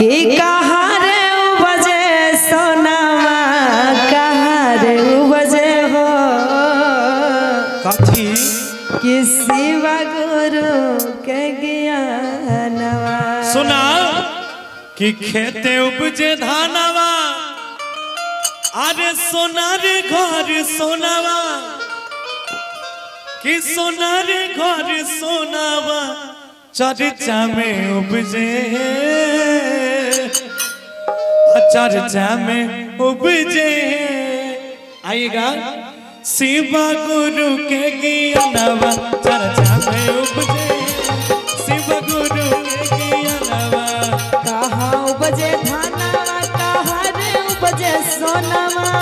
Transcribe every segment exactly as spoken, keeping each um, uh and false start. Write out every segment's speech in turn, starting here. कि कहा रे उपजे सोनामा, कहा रे उपजे हो काची कि शिवा गुरु के ज्ञानवा। सुना कि खेते उपजे धानवा, अरे सोनारे घर सोनावा, कि सोनारे घर सोनावा चर्चा में उपजे, चर्चा में उपजे। आइएगा शिवा गुरु के ज्ञानवा, चर्चा में उपजे शिवा गुरु के ज्ञानवा। कहाँ उपजे धानवा, कहाँ रे उपजे सोनावा।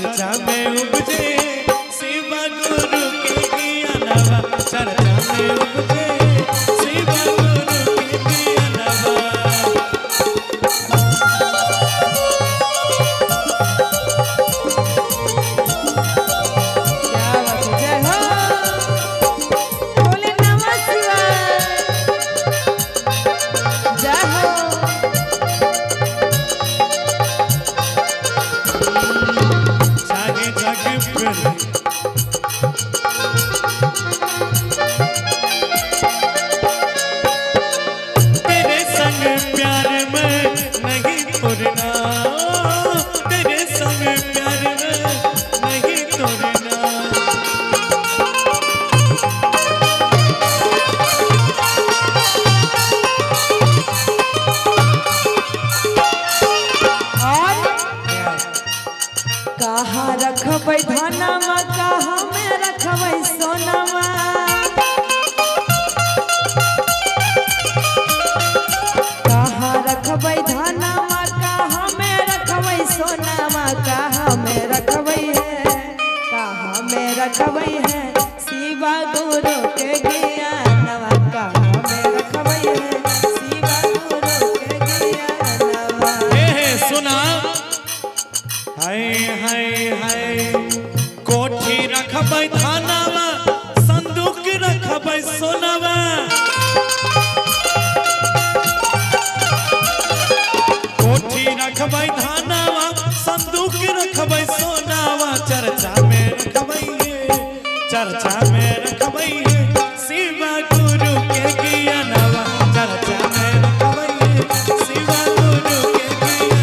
चर्चा में उपजे शिवा गुरु के ज्ञानवा, चर्चा में उपजे शिवा गुरु के ज्ञानवा। कहाँ रखबै धनमा, कहाँ में रखबै सोनामा। कहाँ रखबै धनमा, कहाँ में रखबै सोनामा। कहाँ में रखबै है, कहाँ में रखबै है शिवा गुरु के ज्ञानवा। कहाँ में रखबै है शिवा गुरु के ज्ञानवा। हे सुना, हाय हाय हाय, कोठी रखबै धानवा, संदूक रखबै सोनावा। कोठी रखबै धानवा, संदूक रखबै सोनावा, चर्चा में रखबै है, चर्चा में रखबै है शिवा गुरु के ज्ञानवा। चर्चा में रखबै है शिवा गुरु के ज्ञानवा।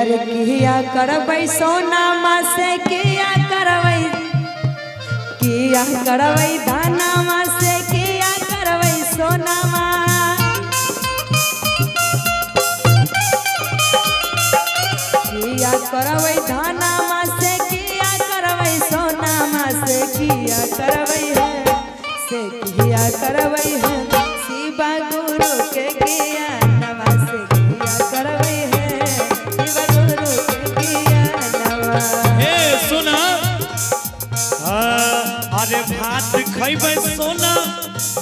अरे किया करबै सोनामा से, किया करबै, किया करबै धानामा से, किया करबै सोनामा। किया करबै धानामा से, किया करबै सोनामा से, किया करबै है से, किया करबै है शिवा गुरु के ज्ञानवा से, किया करबै है। हे सुना, हाँ। अरे भात खैबै सोना,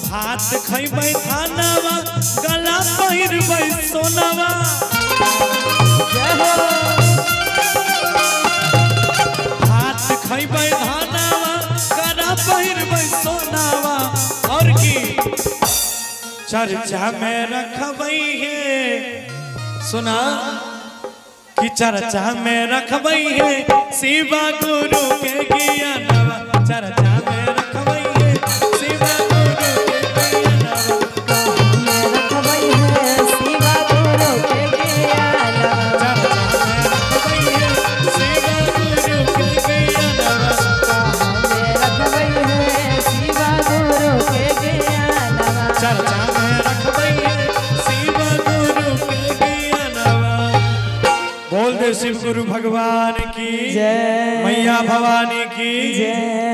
भात खैबै थानावा, गला पहिरबै सोनावा। भात खैबै थानावा, गला पहिरबै सोनावा, और की चर्चा में रखबै है। सुना कि चर्चा में रखबै है शिवा गुरु के ज्ञानवा। चर्चा में रखबै है शिवा गुरु के ज्ञानवा, रखबै है शिवा गुरु के ज्ञानवा। चर्चा में रखबै है शिवा गुरु के ज्ञानवा, रखबै है शिवा गुरु के ज्ञानवा। चर्चा में रखबै है शिवा गुरु के ज्ञानवा। बोल दे शिव गुरु भगवान की जय, मैया भवानी की जय।